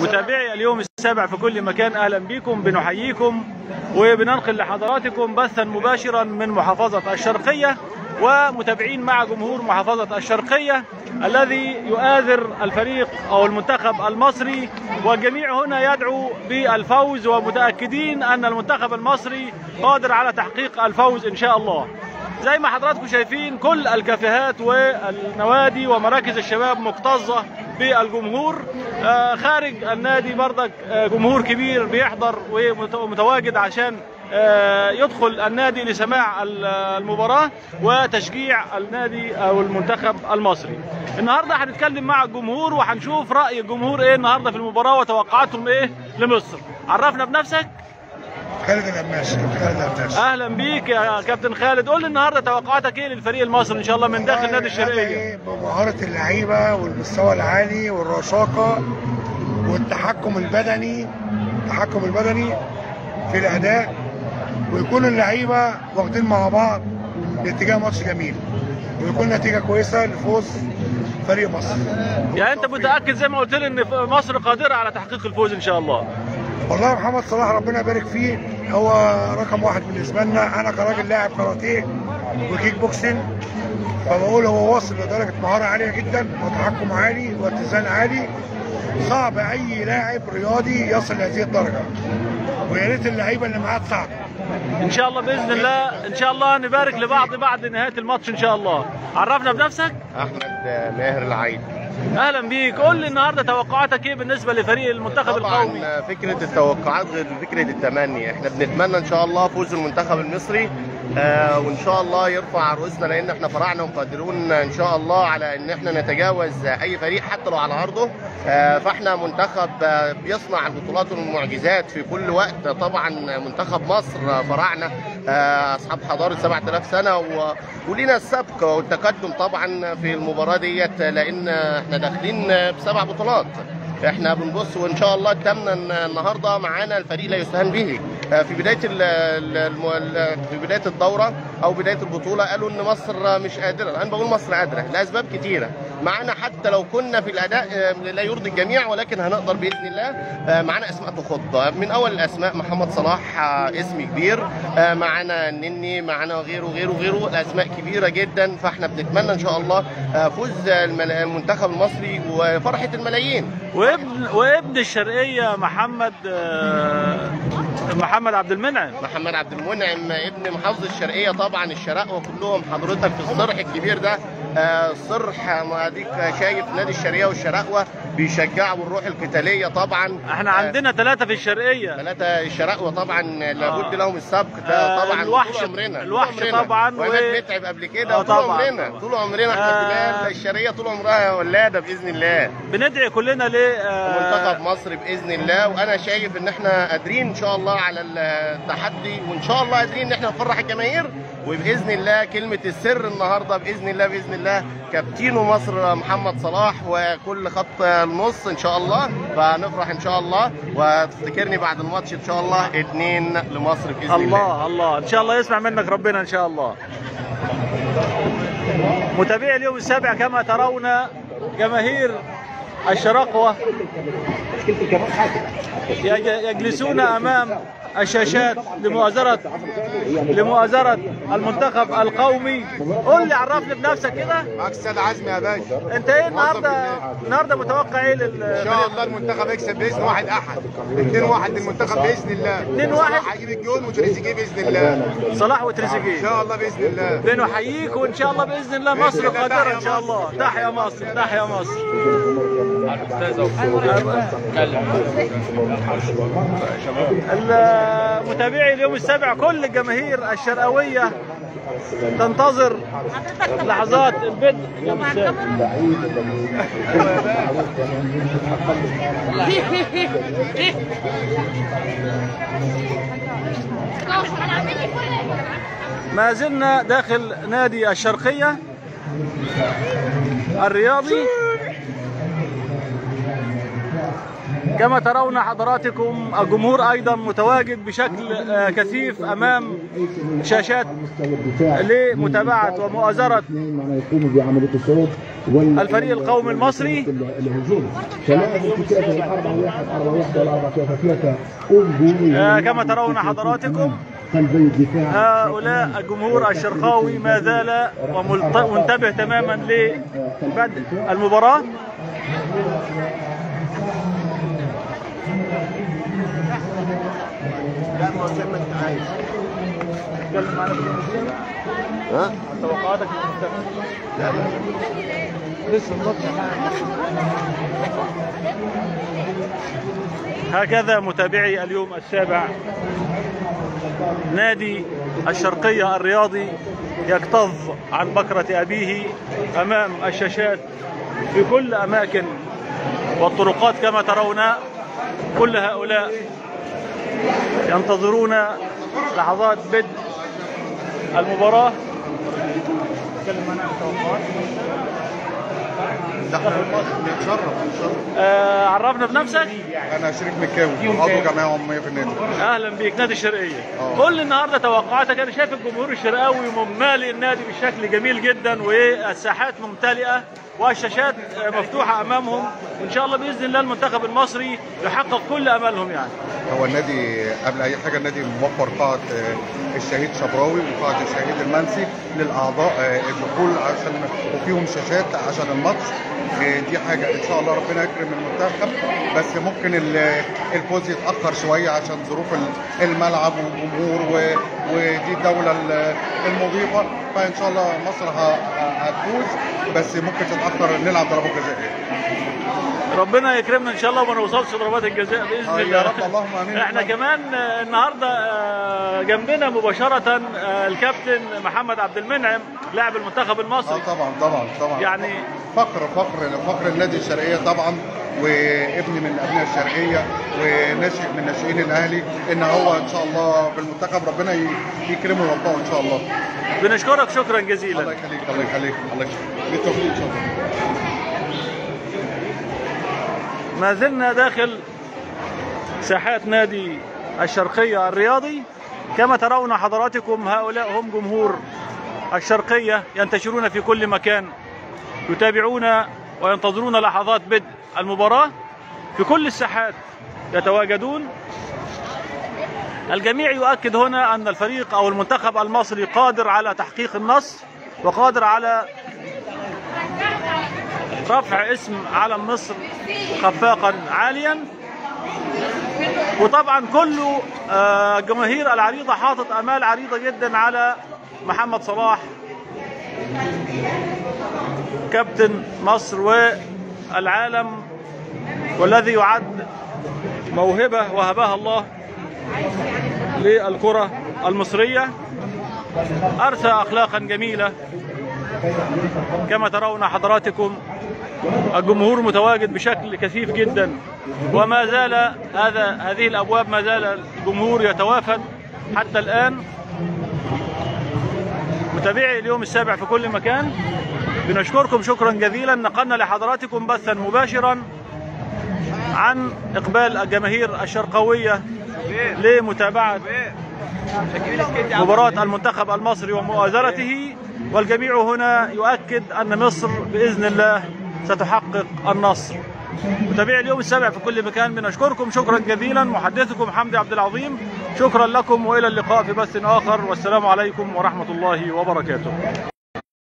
متابعي اليوم السابع في كل مكان، أهلا بكم، بنحييكم وبننقل لحضراتكم بثا مباشرا من محافظة الشرقية، ومتابعين مع جمهور محافظة الشرقية الذي يؤازر الفريق أو المنتخب المصري، والجميع هنا يدعو بالفوز ومتأكدين أن المنتخب المصري قادر على تحقيق الفوز إن شاء الله. زي ما حضراتكم شايفين كل الكافيهات والنوادي ومراكز الشباب مكتظة بالجمهور، خارج النادي بردك جمهور كبير بيحضر ومتواجد عشان يدخل النادي لسماع المباراة وتشجيع النادي أو المنتخب المصري. النهاردة هنتكلم مع الجمهور وهنشوف رأي الجمهور إيه النهاردة في المباراة وتوقعاتهم إيه لمصر. عرفنا بنفسك. خالد العباسي. اهلا بيك يا كابتن خالد، قول لي النهارده توقعاتك ايه للفريق المصري ان شاء الله من داخل نادي الشرقيه؟ بمهاره اللعيبه والمستوى العالي والرشاقه والتحكم البدني، التحكم البدني في الاداء، ويكون اللعيبه واخدين مع بعض باتجاه ماتش جميل، ويكون نتيجه كويسه لفوز فريق مصر. يعني انت متاكد زي ما قلت لي ان مصر قادره على تحقيق الفوز ان شاء الله؟ والله محمد صلاح ربنا يبارك فيه، هو رقم واحد بالنسبه لنا. انا كراجل لاعب كاراتيه وكيك بوكسنج، فبقول هو واصل لدرجه مهاره عاليه جدا وتحكم عالي واتزان عالي، صعب اي لاعب رياضي يصل لهذه الدرجه، ويا ريت اللعيبه اللي معاه تساعده. ان شاء الله باذن الله، ان شاء الله نبارك لبعض بعد نهايه الماتش ان شاء الله. عرفنا بنفسك. احمد ماهر العيني. اهلا بيك، قول لي النهارده توقعاتك ايه بالنسبه لفريق المنتخب القومي؟ طبعا فكره التوقعات غير فكره التمني، احنا بنتمنى ان شاء الله فوز المنتخب المصري، وان شاء الله يرفع رؤوسنا، لان احنا فراعنه وقادرون ان شاء الله على ان احنا نتجاوز اي فريق حتى لو على عرضه. فاحنا منتخب بيصنع البطولات والمعجزات في كل وقت. طبعا منتخب مصر فراعنه، اصحاب حضاره 7000 سنه، ولينا السبق والتقدم طبعا في المباراه ديت، لان احنا داخلين بسبع بطولات. احنا بنبص وان شاء الله التامنه النهارده معانا الفريق لا يستهان به. في بدايه الدوره او بدايه البطوله قالوا ان مصر مش قادره، انا بقول مصر قادره لاسباب كتيره. معانا حتى لو كنا في الاداء لا يرضي الجميع، ولكن هنقدر باذن الله. معانا اسماء تخض، من اول الاسماء محمد صلاح اسم كبير، معانا النني، معانا غيره غيره غيره، اسماء كبيره جدا. فاحنا بنتمنى ان شاء الله فوز المنتخب المصري وفرحه الملايين. وابن الشرقيه محمد عبد المنعم. محمد عبد المنعم ابن محافظ الشرقيه، طبعا الشرق وكلهم حضرتك في الصرح الكبير ده. الصرح ما اديك شايف نادي الشرقيه والشرقوه بيشجعوا الروح القتاليه. طبعا احنا عندنا ثلاثه في الشرقيه، ثلاثه الشرقوه طبعا لابد لهم السبق ده. طبعا الوحش طبعا، وعماد متعب قبل كده. طول عمرنا احنا الشرقيه طول عمرها ولاده باذن الله. بندعي كلنا منتخب مصر باذن الله، وانا شايف ان احنا قادرين ان شاء الله على التحدي، وان شاء الله قادرين ان احنا نفرح الجماهير، وباذن الله كلمه السر النهارده باذن الله كابتنه مصر محمد صلاح وكل خط النص ان شاء الله. فنفرح ان شاء الله، وتفتكرني بعد الماتش ان شاء الله 2 لمصر باذن الله. الله ان شاء الله يسمع منك ربنا ان شاء الله. متابعي اليوم السابع، كما ترون جماهير الشرقوة يجلسون أمام الشاشات لمؤازرة المنتخب القومي. قول لي، عرفني بنفسك كده. مقصد عزمي يا باشا. أنت إيه النهارده متوقع إيه إن شاء الله المنتخب يكسب بإذن 1-1، 2-1 للمنتخب بإذن الله. 2-1 صلاح هيجيب الجون وتريزيجيه بإذن الله. صلاح وتريزيجيه إن شاء الله بإذن الله. بنحييك وإن شاء الله بإذن الله مصر قادرة إن شاء الله. تحيا مصر، تحيا مصر. المتابعي اليوم السابع، كل الجماهير الشرقوية تنتظر لحظات البدء. ما زلنا داخل نادي الشرقية الرياضي. كما ترون حضراتكم الجمهور أيضا متواجد بشكل كثيف أمام شاشات لمتابعة ومؤازرة الفريق القومي المصري. كما ترون حضراتكم هؤلاء الجمهور الشرقاوي ما زال ومنتبه تماما لبدء المباراة. توقعاتك لسه هكذا متابعي اليوم السابع، نادي الشرقية الرياضي يكتظ عن بكرة أبيه أمام الشاشات في كل أماكن والطرقات. كما ترون كل هؤلاء ينتظرون لحظات بدء المباراة. عرفنا بنفسك. انا شريف مكاوي عضو جمعيه عموميه في النادي. اهلا بيك نادي الشرقيه. قول لي النهارده توقعاتك. انا شايف الجمهور الشرقاوي ممالي النادي بشكل جميل جدا، والساحات ممتلئه والشاشات مفتوحه امامهم، وان شاء الله باذن الله المنتخب المصري يحقق كل املهم. يعني هو النادي قبل اي حاجه النادي موفر قاعه الشهيد شبراوي وقاعه الشهيد المنسي للاعضاء الدخول عشان وفيهم شاشات عشان الماتش. دي حاجه ان شاء الله ربنا يكرم المنتخب، بس ممكن الفوز يتاخر شويه عشان ظروف الملعب والجمهور، ودي الدوله المضيفه، فان شاء الله مصر هتفوز بس ممكن تتاخر نلعب ضربات جزاء. ربنا يكرمنا ان شاء الله وما نوصلش ضربات الجزاء باذن الله. يا رب اللهم امين. احنا كمان النهارده جنبنا مباشره الكابتن محمد عبد المنعم لاعب المنتخب المصري. طبعا طبعا طبعا يعني فخر النادي الشرقيه طبعا، وابن من ابناء الشرقيه وناشئ من ناشئين الاهلي، ان هو ان شاء الله بالمنتخب ربنا يكرمه ويوفقه ان شاء الله. بنشكرك شكرا جزيلا. الله يخليك الله يخليك الله يخليك بالتوفيق ان شاء الله. ما زلنا داخل ساحات نادي الشرقية الرياضي. كما ترون حضراتكم هؤلاء هم جمهور الشرقية ينتشرون في كل مكان، يتابعون وينتظرون لحظات بدء المباراة. في كل الساحات يتواجدون. الجميع يؤكد هنا أن الفريق أو المنتخب المصري قادر على تحقيق النصر، وقادر على رفع اسم علم مصر خفاقا عاليا. وطبعا كل الجماهير العريضه حاطط امال عريضه جدا على محمد صلاح كابتن مصر والعالم، والذي يعد موهبه وهبها الله للكره المصريه. ارسى اخلاقا جميله. كما ترون حضراتكم الجمهور متواجد بشكل كثيف جدا، وما زال هذه الأبواب ما زال الجمهور يتوافد حتى الآن. متابعي اليوم السابع في كل مكان بنشكركم شكرا جزيلا. نقلنا لحضراتكم بثا مباشرا عن إقبال الجماهير الشرقاوية لمتابعة مباراة المنتخب المصري ومؤازرته، والجميع هنا يؤكد أن مصر بإذن الله ستحقق النصر. متابعي اليوم السابع في كل مكان بنشكركم شكرا جزيلا. محدثكم حمدي عبد العظيم، شكرا لكم وإلى اللقاء في بث آخر، والسلام عليكم ورحمة الله وبركاته.